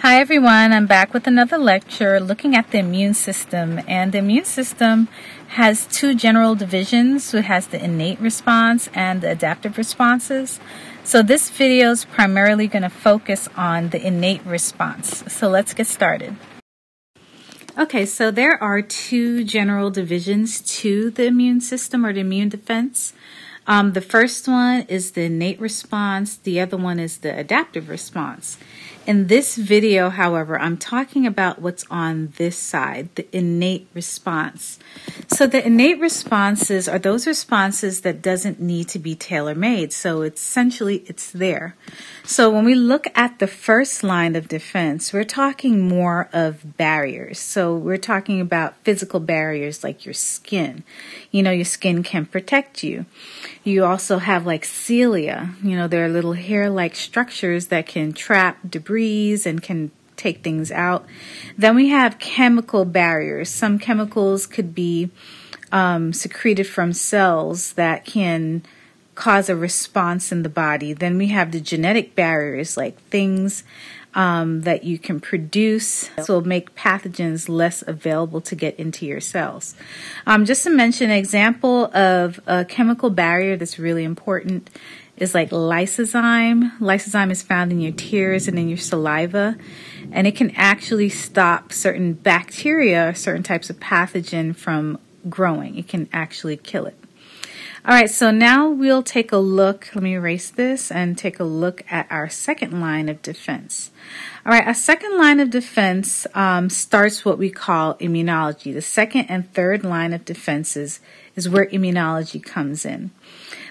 Hi everyone, I'm back with another lecture looking at the immune system. And the immune system has two general divisions. So it has the innate response and the adaptive responses. So this video is primarily going to focus on the innate response. So let's get started. Okay, so there are two general divisions to the immune system or the immune defense. The first one is the innate response. The other one is the adaptive response. In this video, however, I'm talking about what's on this side, the innate response. So the innate responses are those responses that doesn't need to be tailor-made. So essentially, it's there. So when we look at the first line of defense, we're talking more of barriers. So we're talking about physical barriers like your skin. You know, your skin can protect you. You also have like cilia, you know, there are little hair-like structures that can trap debris and can take things out. Then we have chemical barriers. Some chemicals could be secreted from cells that can cause a response in the body. Then we have the genetic barriers, like things that you can produce. This will make pathogens less available to get into your cells. Just to mention an example of a chemical barrier that's really important is like lysozyme. Lysozyme is found in your tears and in your saliva, and it can actually stop certain bacteria or certain types of pathogen from growing. It can actually kill it. All right, so now we'll take a look. Let me erase this and take a look at our second line of defense. All right, our second line of defense starts what we call immunology. The second and third line of defenses is where immunology comes in.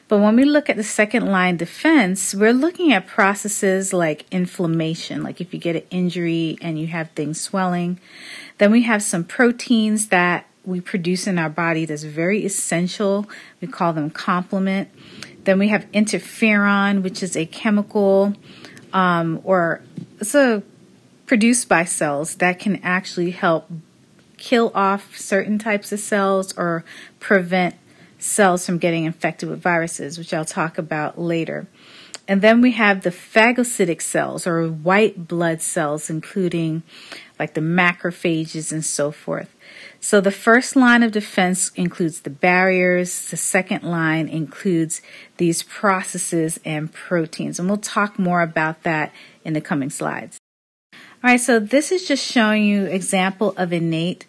But when we look at the second line defense, we're looking at processes like inflammation, like if you get an injury and you have things swelling. Then we have some proteins that we produce in our body that's very essential. We call them complement. Then we have interferon, which is a chemical produced by cells that can actually help kill off certain types of cells or prevent cells from getting infected with viruses, which I'll talk about later. And then we have the phagocytic cells or white blood cells, including like the macrophages and so forth. So the first line of defense includes the barriers. The second line includes these processes and proteins. And we'll talk more about that in the coming slides. All right, so this is just showing you an example of innate.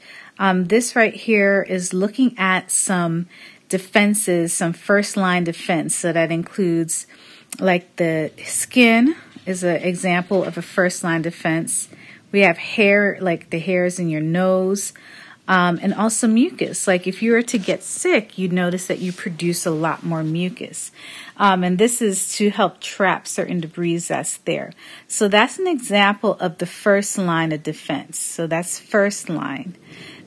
This right here is looking at some defenses, some first line defense. So that includes like the skin is an example of a first line defense. We have hair, like the hairs in your nose, and also mucus. Like if you were to get sick, you'd notice that you produce a lot more mucus. And this is to help trap certain debris that's there. So that's an example of the first line of defense. So that's first line.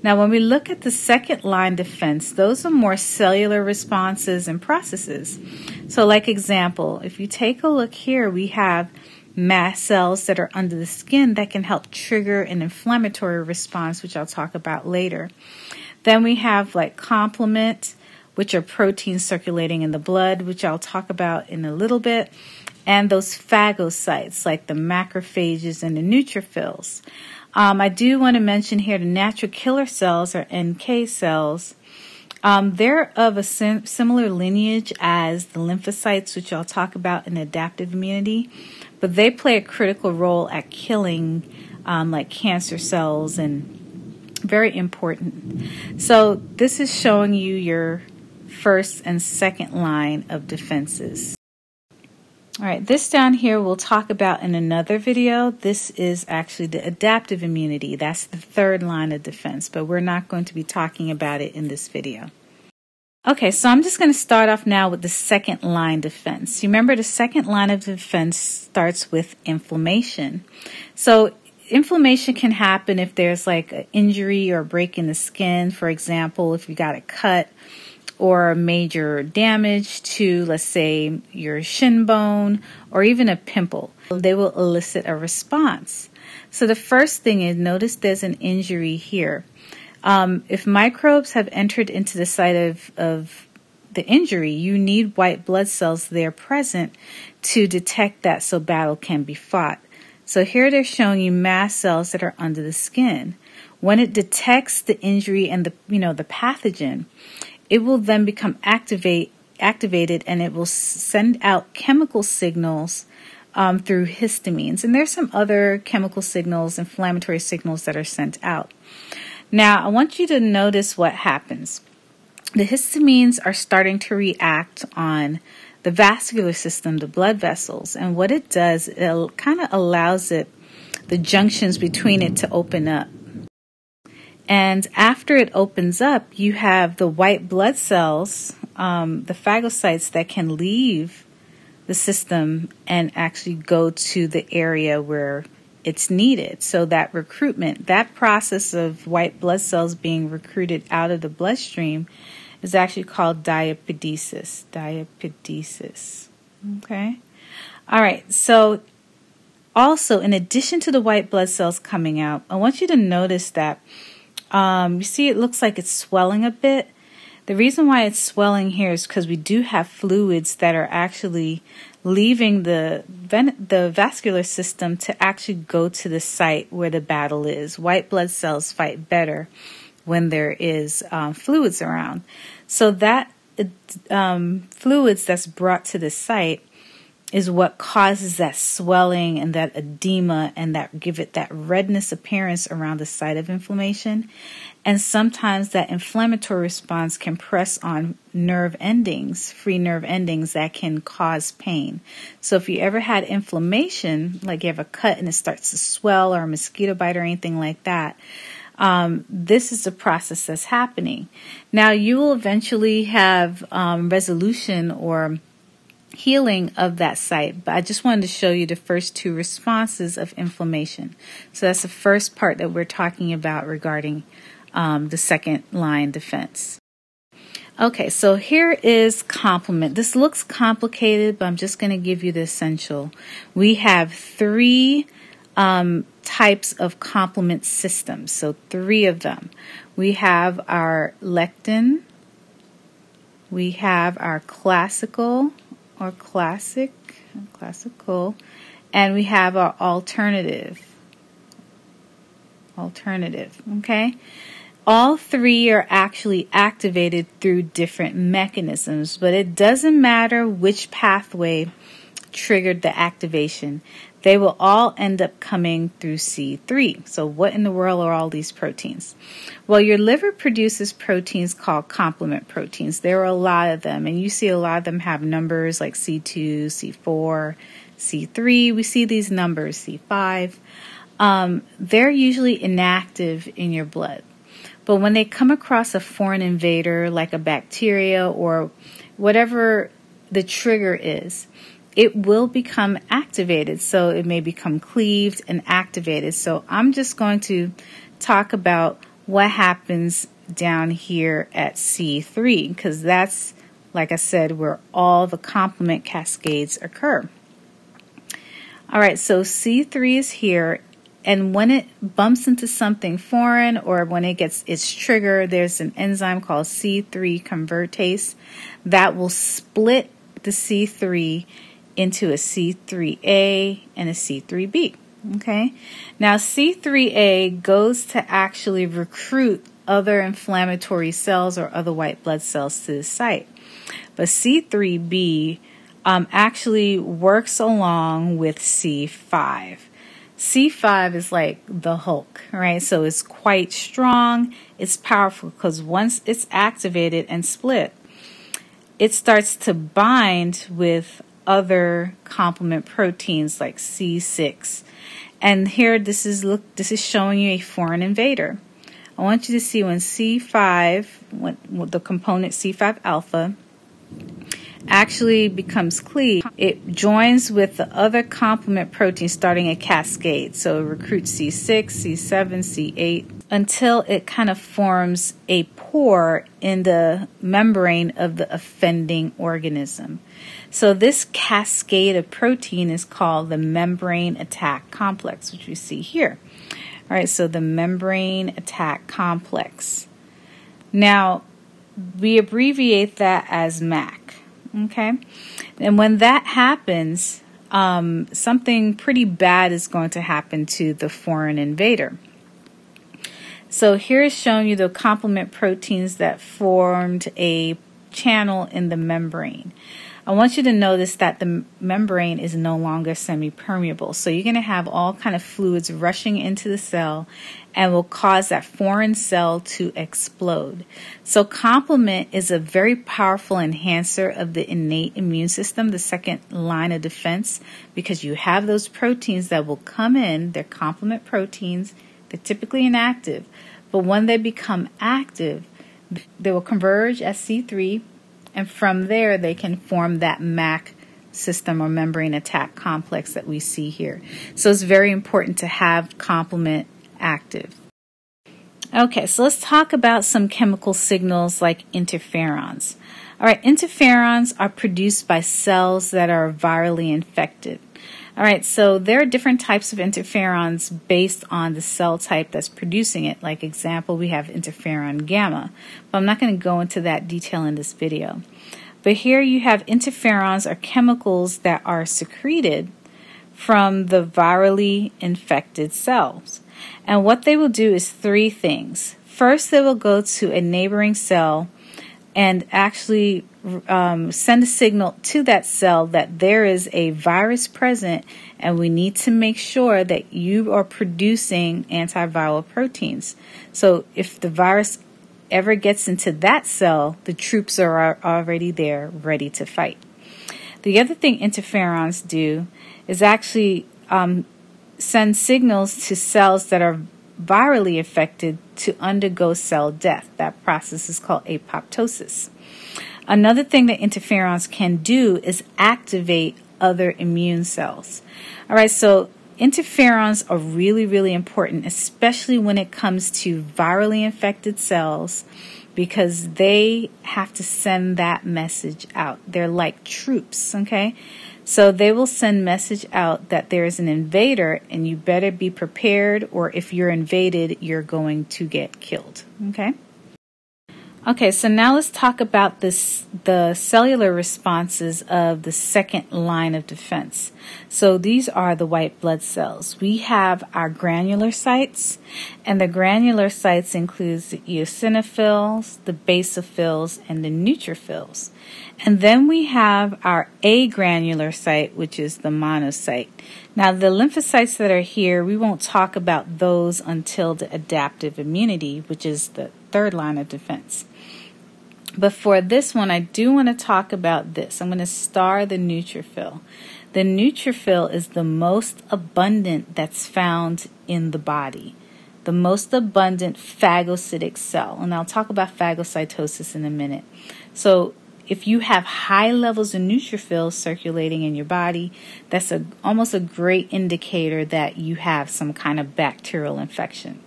Now, when we look at the second line defense, those are more cellular responses and processes. So like example, if you take a look here, we have mast cells that are under the skin that can help trigger an inflammatory response, which I'll talk about later. Then we have like complement, which are proteins circulating in the blood, which I'll talk about in a little bit, and those phagocytes like the macrophages and the neutrophils. I do want to mention here the natural killer cells or NK cells. They're of a similar lineage as the lymphocytes, which I'll talk about in adaptive immunity, but they play a critical role at killing like cancer cells, and very important. So this is showing you your first and second line of defenses. All right, this down here we'll talk about in another video. This is actually the adaptive immunity. That's the third line of defense, but we're not going to be talking about it in this video. Okay, so I'm just going to start off now with the second line defense. You remember the second line of defense starts with inflammation. So inflammation can happen if there's like an injury or a break in the skin. For example, if you got a cut or major damage to, let's say, your shin bone or even a pimple, they will elicit a response. So the first thing is, notice there's an injury here. If microbes have entered into the site of the injury, you need white blood cells there present to detect that so battle can be fought. So here they're showing you mast cells that are under the skin. When it detects the injury and the pathogen, it will then become activated, and it will send out chemical signals through histamines. And there's some other chemical signals, inflammatory signals that are sent out. Now, I want you to notice what happens. The histamines are starting to react on the vascular system, the blood vessels. And what it does, it kind of allows the junctions between it to open up. And after it opens up, you have the white blood cells, the phagocytes, that can leave the system and actually go to the area where it's needed. So that recruitment, that process of white blood cells being recruited out of the bloodstream, is actually called diapedesis. Diapedesis. Okay? All right. So also, in addition to the white blood cells coming out, I want you to notice that you see it looks like it's swelling a bit. The reason why it's swelling here is because we do have fluids that are actually leaving the vascular system to actually go to the site where the battle is. White blood cells fight better when there is fluids around. So that fluids that's brought to the site is what causes that swelling and that edema, and that give it that redness appearance around the site of inflammation. And sometimes that inflammatory response can press on nerve endings, free nerve endings, that can cause pain. So if you ever had inflammation, like you have a cut and it starts to swell, or a mosquito bite or anything like that, this is the process that's happening. Now, you will eventually have resolution or healing of that site, but I just wanted to show you the first two responses of inflammation. So that's the first part that we're talking about regarding the second line defense. Okay, so here is complement. This looks complicated, but I'm just going to give you the essential. We have three types of complement systems, so three of them. We have our lectin, we have our classical, and we have our alternative. Okay, all three are actually activated through different mechanisms, but it doesn't matter which pathway triggered the activation. They will all end up coming through C3. So what in the world are all these proteins? Well, your liver produces proteins called complement proteins. There are a lot of them, and you see a lot of them have numbers like C2, C4, C3. We see these numbers, C5. They're usually inactive in your blood. But when they come across a foreign invader like a bacteria or whatever the trigger is, it will become activated. So it may become cleaved and activated. So I'm just going to talk about what happens down here at C3, because that's, like I said, where all the complement cascades occur. All right, so C3 is here, and when it bumps into something foreign, or when it gets its trigger, there's an enzyme called C3 convertase that will split the C3 into a C3A and a C3B, okay? Now, C3A goes to actually recruit other inflammatory cells or other white blood cells to the site. But C3B actually works along with C5. C5 is like the Hulk, right? So it's quite strong. It's powerful because once it's activated and split, it starts to bind with other complement proteins like C6. And here, this is showing you a foreign invader. I want you to see when C5, when the component C5 alpha actually becomes cleaved, it joins with the other complement protein, starting a cascade. So it recruits C6, C7, C8, until it kind of forms a pore in the membrane of the offending organism. So this cascade of protein is called the membrane attack complex, which we see here. All right, so the membrane attack complex. Now, we abbreviate that as MAC, okay? And when that happens, something pretty bad is going to happen to the foreign invader. So here is showing you the complement proteins that formed a channel in the membrane. I want you to notice that the membrane is no longer semi-permeable. So you're going to have all kind of fluids rushing into the cell and will cause that foreign cell to explode. So complement is a very powerful enhancer of the innate immune system, the second line of defense, because you have those proteins that will come in. They're complement proteins. They're typically inactive, but when they become active, they will converge at C3, and from there they can form that MAC system or membrane attack complex that we see here. So it's very important to have complement active. Okay, so let's talk about some chemical signals like interferons. All right, interferons are produced by cells that are virally infected. All right, so there are different types of interferons based on the cell type that's producing it. Like example, we have interferon gamma, but I'm not going to go into that detail in this video. But here you have interferons or chemicals that are secreted from the virally infected cells. And what they will do is three things. First, they will go to a neighboring cell and actually send a signal to that cell that there is a virus present and we need to make sure that you are producing antiviral proteins. So if the virus ever gets into that cell, the troops are already there ready to fight. The other thing interferons do is actually send signals to cells that are virally affected to undergo cell death. That process is called apoptosis. Another thing that interferons can do is activate other immune cells. All right, so interferons are really, really important, especially when it comes to virally infected cells, because they have to send that message out. They're like troops, okay? So they will send message out that there is an invader and you better be prepared, or if you're invaded, you're going to get killed, okay? Okay, so now let's talk about the cellular responses of the second line of defense. So these are the white blood cells. We have our granular sites, and the granular sites includes the eosinophils, the basophils, and the neutrophils. And then we have our agranular site, which is the monocyte. Now, the lymphocytes that are here, we won't talk about those until the adaptive immunity, which is the third line of defense. But for this one, I do want to talk about this. I'm going to star the neutrophil. The neutrophil is the most abundant that's found in the body, the most abundant phagocytic cell. And I'll talk about phagocytosis in a minute. So if you have high levels of neutrophils circulating in your body, that's almost a great indicator that you have some kind of bacterial infection.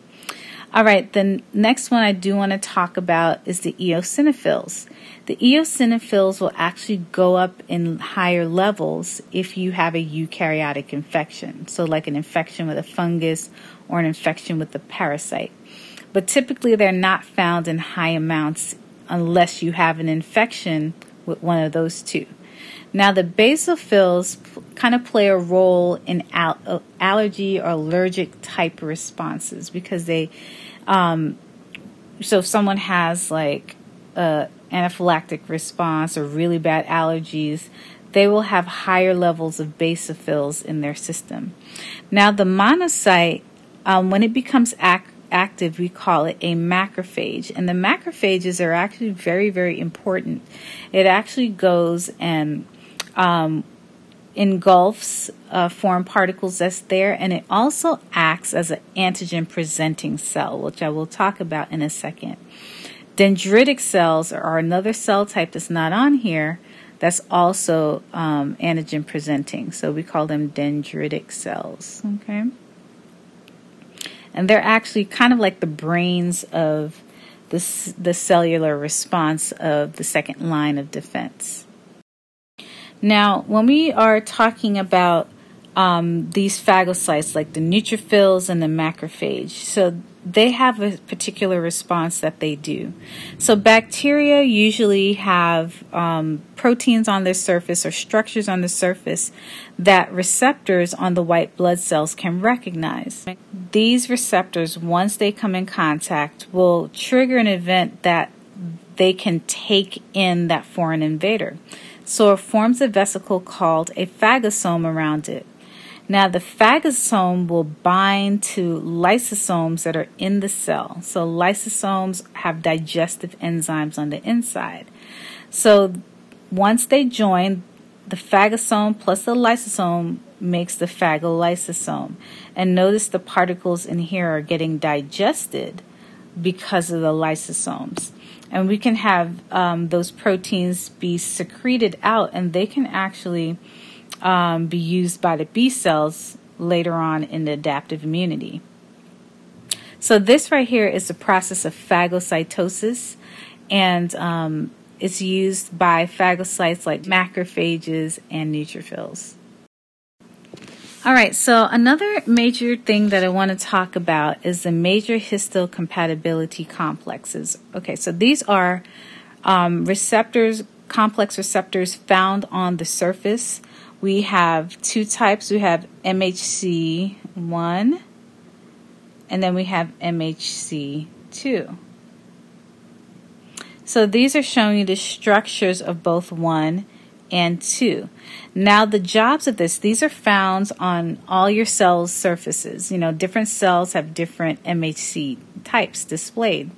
All right, the next one I do want to talk about is the eosinophils. The eosinophils will actually go up in higher levels if you have a eukaryotic infection, so like an infection with a fungus or an infection with a parasite. But typically they're not found in high amounts unless you have an infection with one of those two. Now, the basophils kind of play a role in allergy or allergic type responses because they, so if someone has like an anaphylactic response or really bad allergies, they will have higher levels of basophils in their system. Now, the monocyte, when it becomes active, we call it a macrophage, and the macrophages are actually very, very important. It actually goes and engulfs foreign particles that's there, and it also acts as an antigen-presenting cell, which I will talk about in a second. Dendritic cells are another cell type that's not on here that's also antigen-presenting, so we call them dendritic cells, okay? And they're actually kind of like the brains of the cellular response of the second line of defense. Now, when we are talking about these phagocytes, like the neutrophils and the macrophage. So they have a particular response that they do. So bacteria usually have proteins on their surface or structures on the surface that receptors on the white blood cells can recognize. These receptors, once they come in contact, will trigger an event that they can take in that foreign invader. So it forms a vesicle called a phagosome around it. Now, the phagosome will bind to lysosomes that are in the cell. So lysosomes have digestive enzymes on the inside. So once they join, the phagosome plus the lysosome makes the phagolysosome. And notice the particles in here are getting digested because of the lysosomes. And we can have those proteins be secreted out, and they can actually be used by the B cells later on in the adaptive immunity. So this right here is the process of phagocytosis, and it's used by phagocytes like macrophages and neutrophils. All right, so another major thing that I want to talk about is the major histocompatibility complexes. Okay, so these are receptors, complex receptors found on the surface. We have two types. We have MHC1, and then we have MHC2. So these are showing you the structures of both 1 and 2. Now the jobs of this, these are found on all your cells' surfaces. You know, different cells have different MHC types displayed.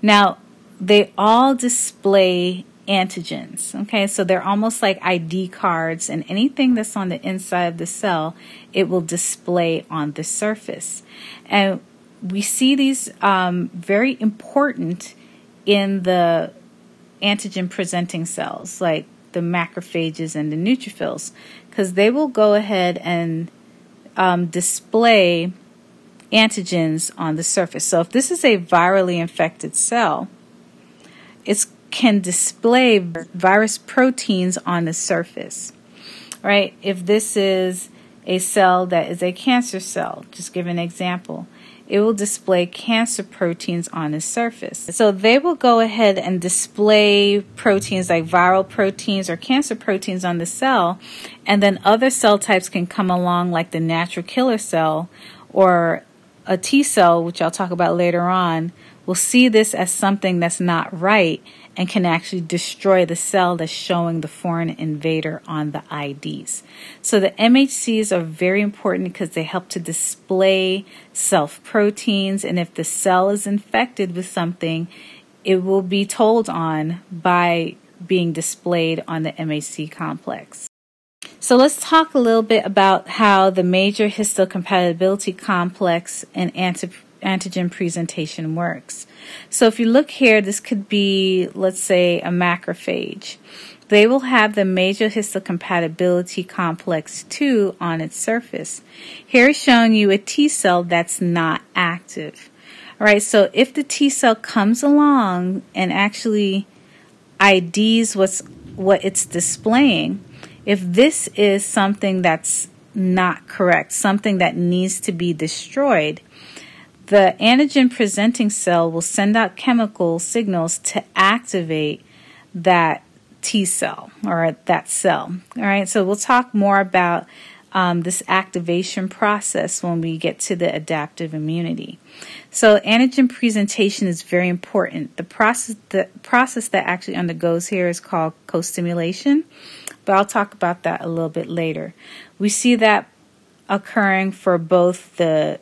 Now they all display antigens, okay? So they're almost like ID cards, and anything that's on the inside of the cell, it will display on the surface. And we see these very important in the antigen-presenting cells, like the macrophages and the neutrophils, because they will go ahead and display antigens on the surface. So if this is a virally infected cell, it's can display virus proteins on the surface, right? If this is a cell that is a cancer cell, just give an example, it will display cancer proteins on the surface. So they will go ahead and display proteins like viral proteins or cancer proteins on the cell, and then other cell types can come along like the natural killer cell or a T cell, which I'll talk about later on, will see this as something that's not right and can actually destroy the cell that's showing the foreign invader on the IDs. So the MHCs are very important because they help to display self proteins, and if the cell is infected with something, it will be told on by being displayed on the MHC complex. So let's talk a little bit about how the major histocompatibility complex and antigen presentation works. So if you look here, this could be, let's say, a macrophage. They will have the major histocompatibility complex 2 on its surface. Here is showing you a T cell that's not active. All right, so if the T cell comes along and actually IDs what it's displaying, if this is something that's not correct, something that needs to be destroyed, the antigen-presenting cell will send out chemical signals to activate that T cell or that cell. All right, so we'll talk more about this activation process when we get to the adaptive immunity. So antigen presentation is very important. The process that actually undergoes here is called co-stimulation, but I'll talk about that a little bit later. We see that occurring for both the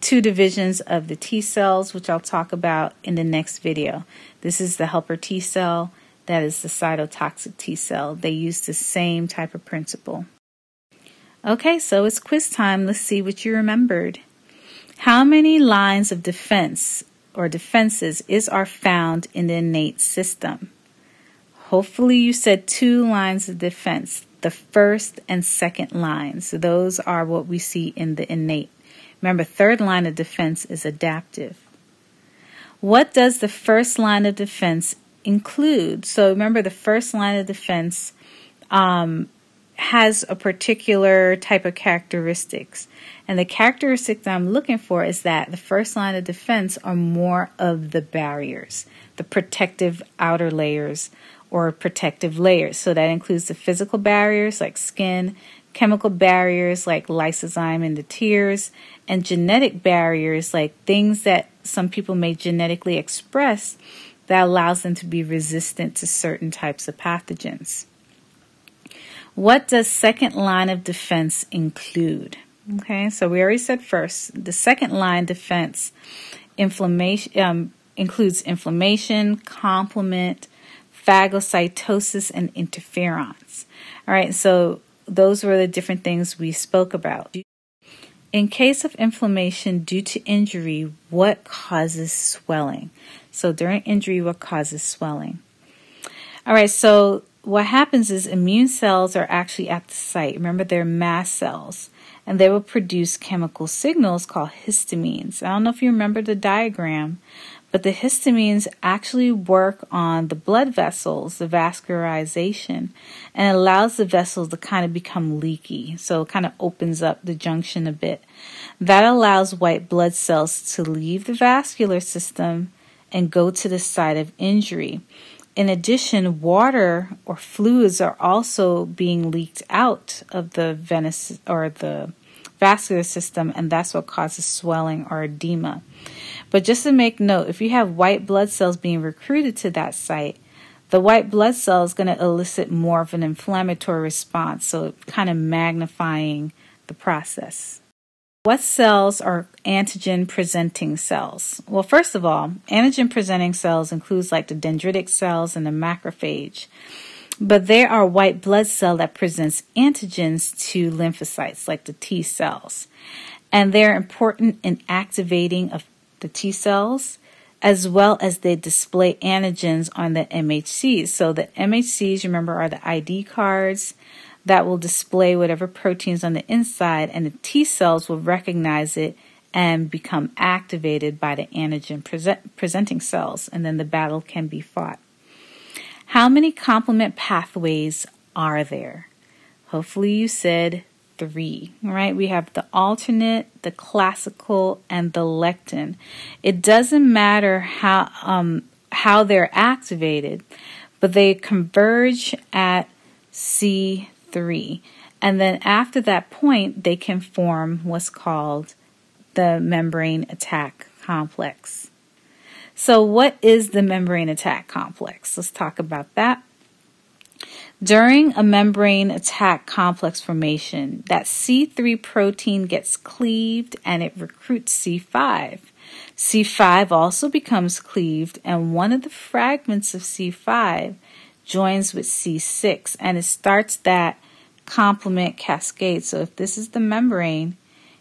two divisions of the T cells, which I'll talk about in the next video. This is the helper T cell, that is the cytotoxic T cell. They use the same type of principle. Okay, so it's quiz time. Let's see what you remembered. How many lines of defense or defenses are found in the innate system? Hopefully you said 2 lines of defense, the first and second lines. So those are what we see in the innate. Remember, third line of defense is adaptive. What does the first line of defense include? So remember, the first line of defense has a particular type of characteristics. And the characteristics I'm looking for is that the first line of defense are more of the barriers, the protective outer layers or protective layers. So that includes the physical barriers like skin, chemical barriers like lysozyme in the tears, and genetic barriers like things that some people may genetically express that allows them to be resistant to certain types of pathogens. What does second line of defense include? Okay, so we already said first, the second line defense inflammation includes inflammation, complement, phagocytosis, and interferons. All right, so those were the different things we spoke about. In case of inflammation due to injury, what causes swelling? So during injury, what causes swelling? All right, so what happens is immune cells are actually at the site. Remember, they're mast cells, and they will produce chemical signals called histamines. I don't know if you remember the diagram, but the histamines actually work on the blood vessels, the vascularization, and allows the vessels to kind of become leaky. So it kind of opens up the junction a bit. That allows white blood cells to leave the vascular system and go to the site of injury. In addition, water or fluids are also being leaked out of the venous or the vascular system, and that's what causes swelling or edema. But just to make note, if you have white blood cells being recruited to that site, the white blood cell is going to elicit more of an inflammatory response, so kind of magnifying the process. What cells are antigen-presenting cells? Well, first of all, antigen-presenting cells includes like the dendritic cells and the macrophage, but they are white blood cell that presents antigens to lymphocytes like the T cells, and they're important in activating of the T cells as well as they display antigens on the MHCs. So the MHCs, remember, are the ID cards that will display whatever proteins on the inside, and the T cells will recognize it and become activated by the antigen presenting cells, and then the battle can be fought. How many complement pathways are there? Hopefully you said 3, right? We have the alternate, the classical, and the lectin. It doesn't matter how they're activated, but they converge at C3, and then after that point they can form what's called the membrane attack complex. So what is the membrane attack complex? Let's talk about that. During a membrane attack complex formation, that C3 protein gets cleaved and it recruits C5. C5 also becomes cleaved, and one of the fragments of C5 joins with C6, and it starts that complement cascade. So if this is the membrane,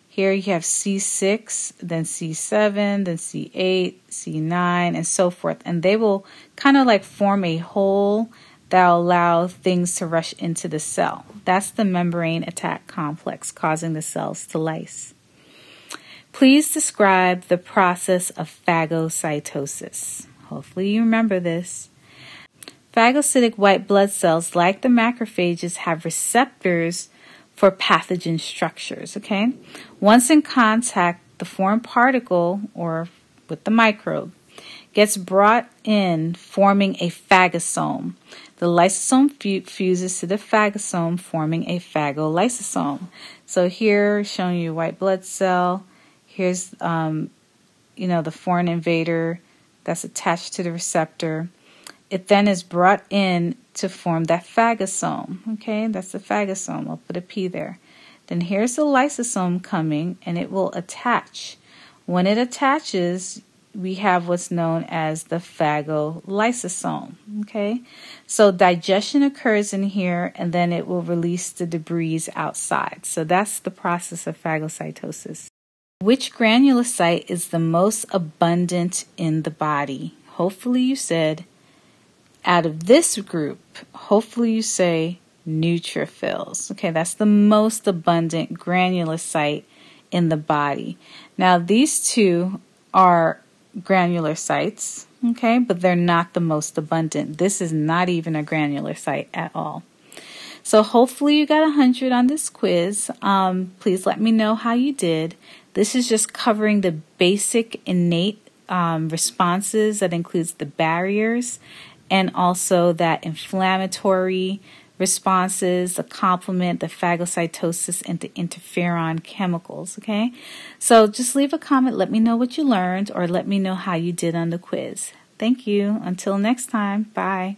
here you have C6, then C7, then C8, C9, and so forth. And they will kind of like form a hole that will allow things to rush into the cell. That's the membrane attack complex, causing the cells to lyse. Please describe the process of phagocytosis. Hopefully you remember this. Phagocytic white blood cells, like the macrophages, have receptors for pathogen structures, okay? Once in contact, the foreign particle, or with the microbe, gets brought in, forming a phagosome. The lysosome fuses to the phagosome, forming a phagolysosome. So here, showing you white blood cell. Here's, the foreign invader that's attached to the receptor. It then is brought in to form that phagosome. Okay, that's the phagosome. I'll put a P there. Then here's the lysosome coming, and it will attach. When it attaches, we have what's known as the phagolysosome. Okay, so digestion occurs in here, and then it will release the debris outside. So that's the process of phagocytosis. Which granulocyte is the most abundant in the body? Hopefully you said, out of this group, hopefully you say neutrophils. Okay, that's the most abundant granulocyte in the body. Now, these two are granular sites, okay, but they're not the most abundant. This is not even a granular site at all. So hopefully you got 100 on this quiz. Please let me know how you did. This is just covering the basic innate responses that includes the barriers and also that inflammatory responses, the complement, the phagocytosis, and the interferon chemicals, okay? So just leave a comment. Let me know what you learned or let me know how you did on the quiz. Thank you. Until next time. Bye.